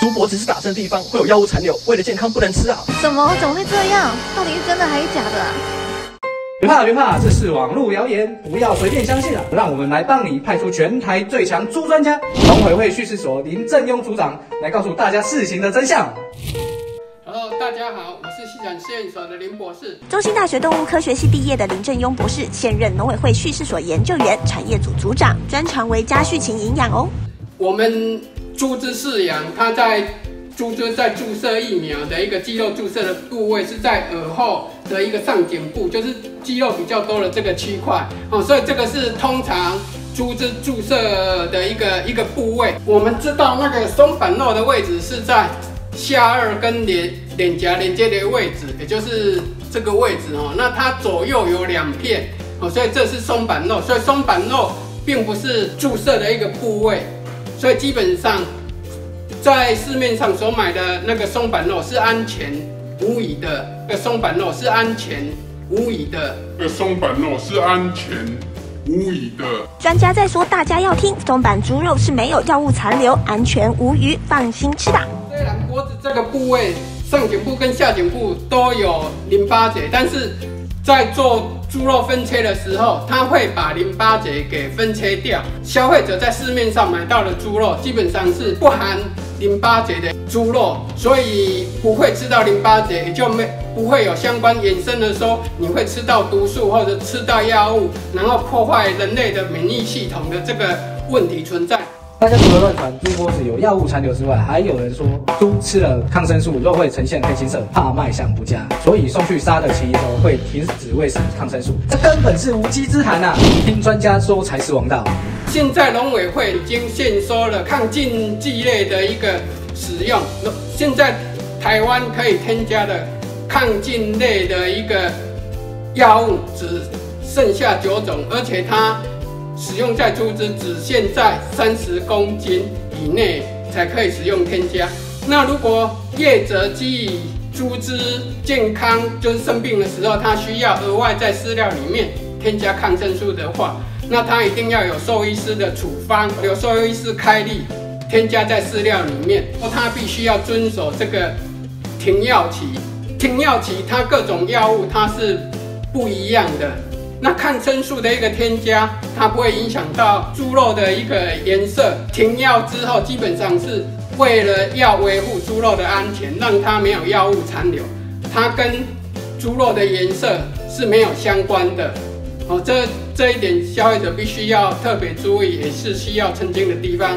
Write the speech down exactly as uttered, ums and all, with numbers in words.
竹柏只是打针的地方会有药物残留，为了健康不能吃啊！怎么怎么会这样？到底是真的还是假的啊？别怕别怕，这是网络谣言，不要随便相信啊！让我们来帮你派出全台最强猪专家，农委会叙事所林正庸组长来告诉大家事情的真相。 Hello， 大家好，我是西展实验所的林博士。中兴大学动物科学系毕业的林正庸博士，现任农委会叙事所研究员、产业组组长，专长为家畜禽营养哦。我们猪只饲养，它在猪只在注射疫苗的一个肌肉注射的部位是在耳后的一个上颈部，就是肌肉比较多的这个区块哦，所以这个是通常。 猪只注射的一个一个部位，我们知道那个松板肉的位置是在下颚跟脸脸颊连接的位置，也就是这个位置哦。那它左右有两片哦，所以这是松板肉。所以松板肉并不是注射的一个部位，所以基本上在市面上所买的那个松板肉是安全无疑的。那松板肉是安全无疑的。那松板肉是安全。 无疑的，专家在说，大家要听，松板猪肉是没有药物残留，安全无虞，放心吃吧。虽然脖子这个部位上颈部跟下颈部都有淋巴结，但是在做猪肉分切的时候，它会把淋巴结给分切掉。消费者在市面上买到的猪肉基本上是不含淋巴结的猪肉，所以不会吃到淋巴结，也就没。 不会有相关衍生的说，你会吃到毒素或者吃到药物，然后破坏人类的免疫系统的这个问题存在。大家除了乱传猪脖子有药物残留之外，还有人说猪吃了抗生素肉会呈现黑青色，怕卖相不佳，所以送去杀的前一周会停止喂食抗生素，这根本是无稽之谈啊！听专家说才是王道。现在农委会已经限缩了抗禁忌类的一个使用，现在台湾可以添加的。 抗菌类的一个药物只剩下九种，而且它使用在猪只只限在三十公斤以内才可以使用添加。那如果业者基于猪只健康就是生病的时候，它需要额外在饲料里面添加抗生素的话，那它一定要有兽医师的处方，由兽医师开立添加在饲料里面，它必须要遵守这个停药期。 停药期，它各种药物它是不一样的。那抗生素的一个添加，它不会影响到猪肉的一个颜色。停药之后，基本上是为了要维护猪肉的安全，让它没有药物残留，它跟猪肉的颜色是没有相关的。哦，这这一点消费者必须要特别注意，也是需要澄清的地方。